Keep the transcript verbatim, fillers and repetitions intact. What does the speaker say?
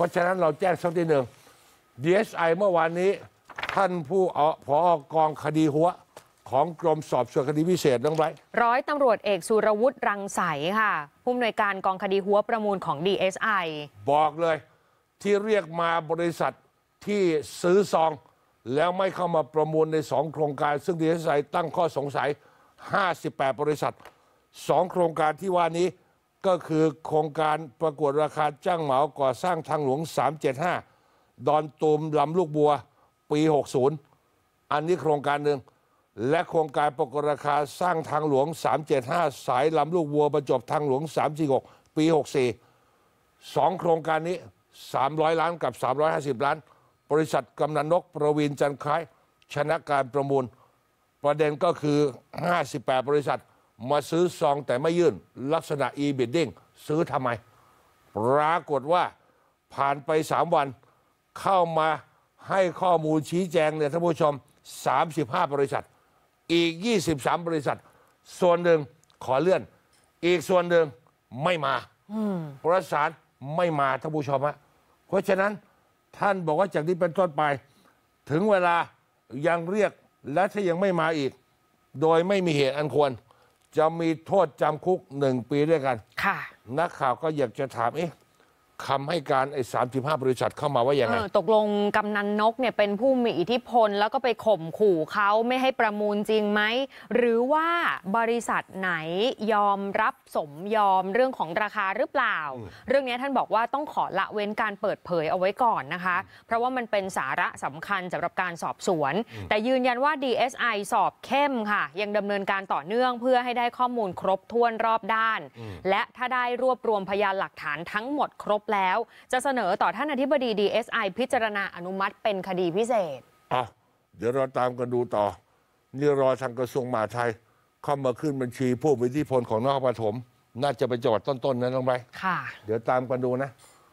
ราะฉะนั้นเราแจ้งสักทีหนึ่ง ดี เอส ไอ เมื่อวานนี้ท่านผู้ผอกองคดีหัวของกรมสอบสวนคดีพิเศษน้องไบรท์ร้อยตำรวจเอกสุรวุฒิรังไสค่ะผู้อำนวยการกองคดีหัวประมูลของ ดี เอส ไอ บอกเลยที่เรียกมาบริษัทที่ซื้อซองแล้วไม่เข้ามาประมูลในสองโครงการซึ่ง ดี เอส ไอ ตั้งข้อสงสัยห้าสิบแปดบริษัทสองโครงการที่ว่านี้ก็คือโครงการประกวดราคาจ้างเหมาก่อสร้างทางหลวงสามเจ็ดห้าดอนตูมลำลูกบัวปีหกสิบอันนี้โครงการหนึ่งและโครงการประกวดราคาสร้างทางหลวงสามเจ็ดห้าสายลำลูกบัวประจบทางหลวงสามสี่หกปีหกสิบสี่สองโครงการนี้สามร้อยล้านกับสามร้อยห้าสิบล้านบริษัทกำนันนกประวินจันทร์คล้ายชนะการประมูลประเด็นก็คือห้าสิบแปดบริษัทมาซื้อซองแต่ไม่ยื่นลักษณะ อี บิดดิ้ง ซื้อทำไมปรากฏว่าผ่านไปสามวันเข้ามาให้ข้อมูลชี้แจงเนี่ยท่านผู้ชมสามสิบห้าบริษัทอีกยี่สิบสามบริษัทส่วนหนึ่งขอเลื่อนอีกส่วนหนึ่งไม่มาประสานไม่มาท่านผู้ชมฮะเพราะฉะนั้นท่านบอกว่าจากนี้เป็นต้นไปถึงเวลายังเรียกและถ้ายังไม่มาอีกโดยไม่มีเหตุอันควรจะมีโทษจำคุกหนึ่งปีด้วยกันนักข่าวก็อยากจะถามเอ๊ะคำให้การไอ้สามสิบห้าบริษัทเข้ามาว่าอย่างไรตกลงกำนันนกเนี่ยเป็นผู้มีอิทธิพลแล้วก็ไปข่มขู่เขาไม่ให้ประมูลจริงไหมหรือว่าบริษัทไหนยอมรับสมยอมเรื่องของราคาหรือเปล่าเรื่องนี้ท่านบอกว่าต้องขอละเว้นการเปิดเผยเอาไว้ก่อนนะคะเพราะว่ามันเป็นสาระสำคัญสำหรับการสอบสวนแต่ยืนยันว่า ดี เอส ไอ สอบเข้มค่ะยังดำเนินการต่อเนื่องเพื่อให้ได้ข้อมูลครบถ้วนรอบด้านและถ้าได้รวบรวมพยานหลักฐานทั้งหมดครบแล้วจะเสนอต่อท่านอธิบดี ดี เอส ไอ พิจารณาอนุมัติเป็นคดีพิเศษอ่ะเดี๋ยวเราตามกันดูต่อนี่รอทางกระทรวงมหาดไทยเข้ามาขึ้นบัญชีผู้มีอิทธิพลของนครปฐมน่าจะเป็นจังหวัดต้นๆนะน้องใบค่ะเดี๋ยวตามกันดูนะ